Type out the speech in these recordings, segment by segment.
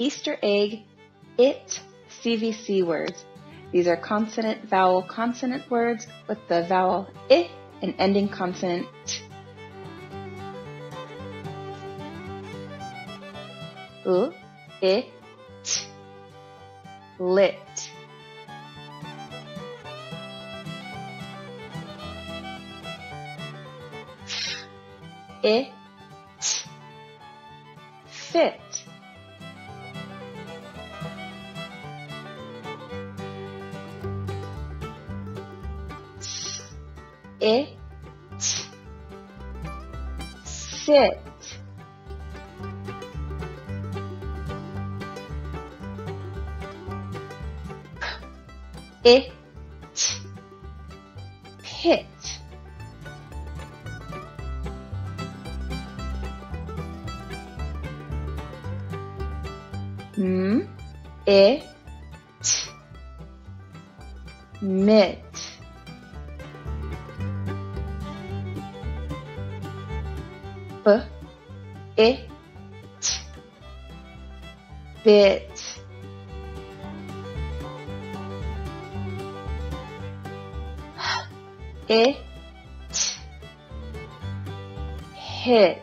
Easter egg, it, CVC words. These are consonant, vowel, consonant words with the vowel I and ending consonant T. U, I, T. Lit. It. Fit. It. Sit. It. Pit. It. Mit. It. Bit. It. Hit.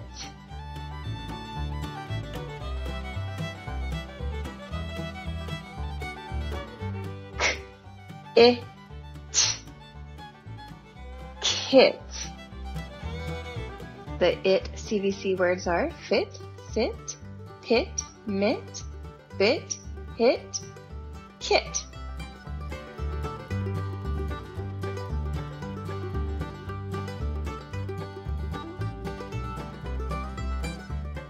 It. Kit. The it CVC words are fit, sit, pit, mit, bit, hit, kit.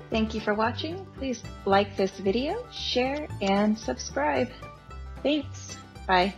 Thank you for watching. Please like this video, share, and subscribe. Thanks. Bye.